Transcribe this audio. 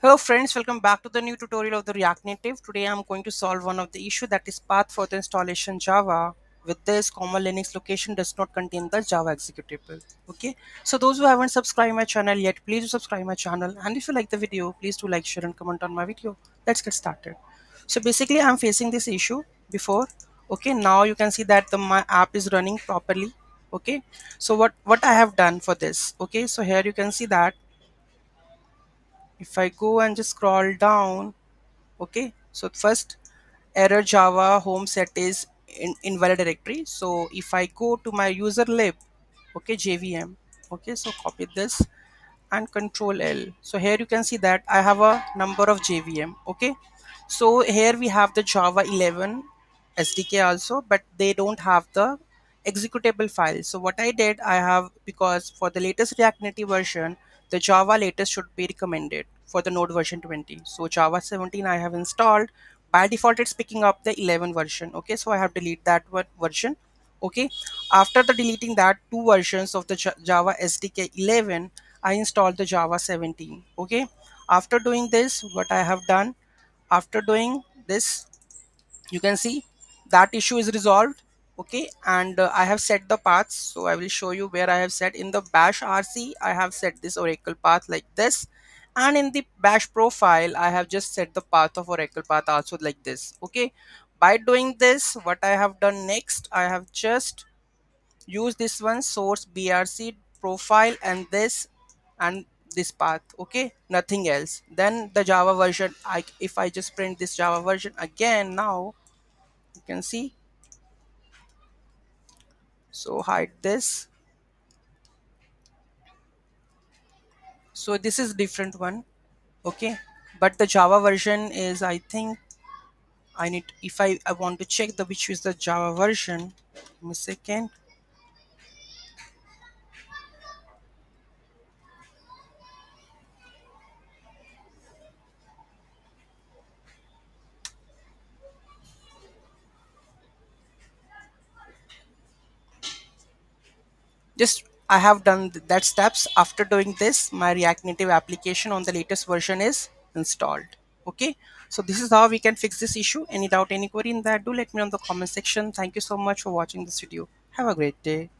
Hello friends, welcome back to the new tutorial of the React Native. Today I'm going to solve one of the issue that is path for the installation Java. With this, comma Linux location does not contain the Java executable. Okay, so those who haven't subscribed my channel yet, please do subscribe my channel. And if you like the video, please do like, share and comment on my video. Let's get started. So basically I'm facing this issue before. Okay, now you can see that my app is running properly. Okay, so what I have done for this. Okay, so here you can see that if I go and just scroll down, okay, so first error Java home set is invalid directory. So if I go to my user lib, okay, JVM, okay, so copy this and control L. So here you can see that I have a number of JVM, okay. So here we have the Java 11 SDK also, but they don't have the executable file. So what I did, I have, because for the latest React Native version, the Java latest should be recommended for the node version 20. So Java 17 I have installed. By default it's picking up the 11 version. Okay, so I have deleted that one version. Okay, after the deleting that two versions of the Java SDK 11, I installed the Java 17. Okay, after doing this, what I have done, after doing this, you can see that issue is resolved. Okay, and I have set the paths, so I will show you where I have set. In the bash RC I have set this oracle path like this, and in the bash profile I have just set the path of oracle path also like this. Okay, by doing this, what I have done next, I have just used this one source brc profile and this path. Okay, nothing else. Then the Java version, if I just print this Java version again, now you can see. So hide this. So this is different one. Okay, but the Java version is, I think I need, if I want to check the which is the Java version. Give me a second. Just I have done that steps. After doing this, my React Native application on the latest version is installed. Okay, so this is how we can fix this issue. Any doubt, any query in that, do let me know in the comment section. Thank you so much for watching this video. Have a great day.